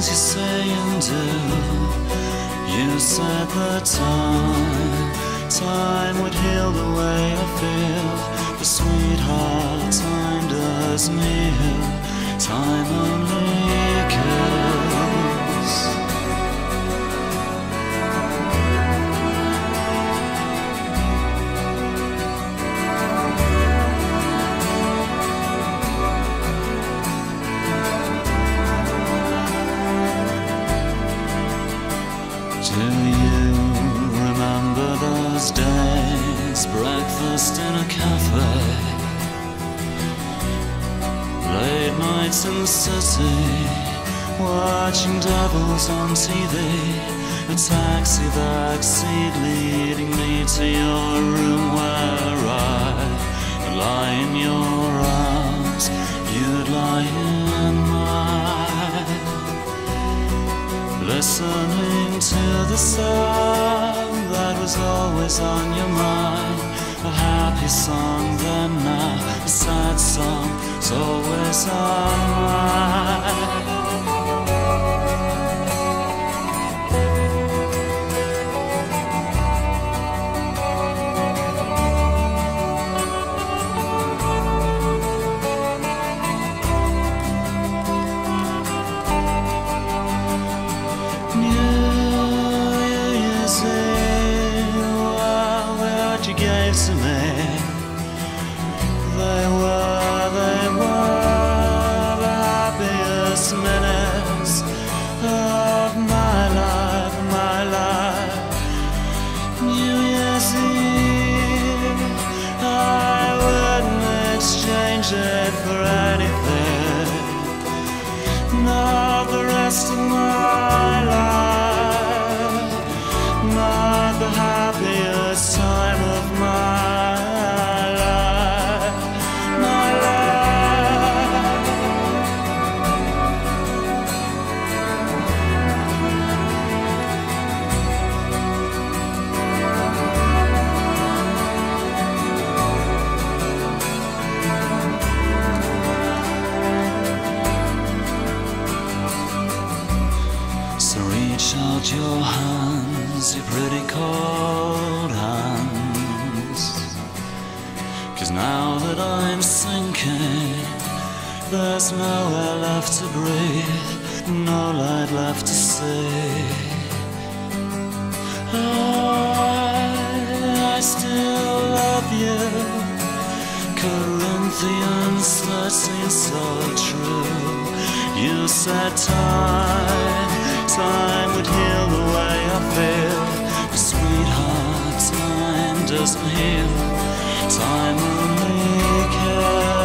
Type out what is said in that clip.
things you say and do. You said that time would heal the way I feel. But sweetheart, time doesn't heal. Time only kills. Do you remember those days? Breakfast in a cafe, late nights in the city, watching devils on TV, a taxi backseat leading me to your room where I'd lie in your arms, you'd lie in mine, listening to the song that was always on your mind. A happy song then, now a sad song is always on mine. To me, they were the happiest minutes of my life. New Year's Eve, I wouldn't exchange it for anything, not the rest of my life, not the happiest time of out your hands, your pretty cold hands, 'cause now that I'm sinking, there's nowhere left to breathe, no light left to see. I still love you. Corinthians 13, so true. You said time would heal the way I feel. But sweetheart, time doesn't heal. Time only kills.